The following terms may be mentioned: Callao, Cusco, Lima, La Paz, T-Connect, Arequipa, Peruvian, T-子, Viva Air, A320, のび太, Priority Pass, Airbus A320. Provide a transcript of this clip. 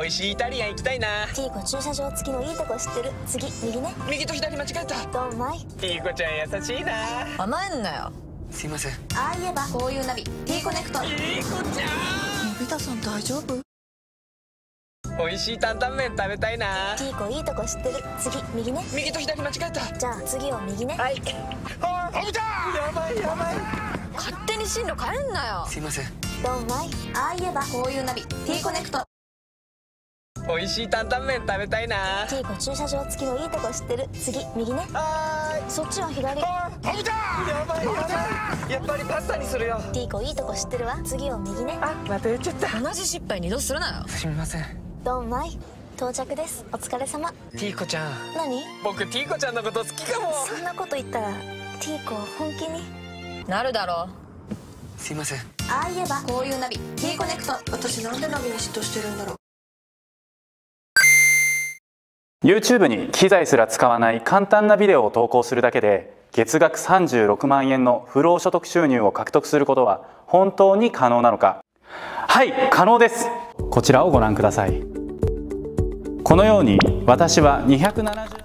美味しいイタリアン行きたいな。ティー子駐車場付きのいいとこ知ってる。次右ね。右と左間違えた。ドンマイ。ティー子ちゃん優しいな。甘えんなよ。すいません。ああ言えばこういうナビ T コネクト。ティー子ちゃん、のび太さん大丈夫？美味しい担々麺食べたいな。T 子いいとこ知ってる。次右ね。右と左間違えた。じゃあ次を右ね。はい。ああ見た。やばいやばい。勝手に進路変えんなよ。すいません。ドンマイ。ああ言えばこういうナビ T コネクト。美味しい担々麺食べたいな。T 子駐車場付きのいいとこ知ってる。次右ね。はい。そっちは左。ああ見た。やばいやばい。やっぱりパスタにするよ。T 子いいとこ知ってるわ。次を右ね。あ、また言っちゃった。同じ失敗2度するなよ。すみません。ドンマイ。到着です。お疲れ様。T 子ちゃん。何？僕 T 子ちゃんのこと好きかも。そんなこと言ったら T 子本気になるだろう。すいません。ああ言えばこういうナビ T コネクト。私なんでナビに嫉妬してるんだろう。YouTube に機材すら使わない簡単なビデオを投稿するだけで月額36万円の不労所得収入を獲得することは本当に可能なのか。はい、可能です。こちらをご覧ください。このように私は270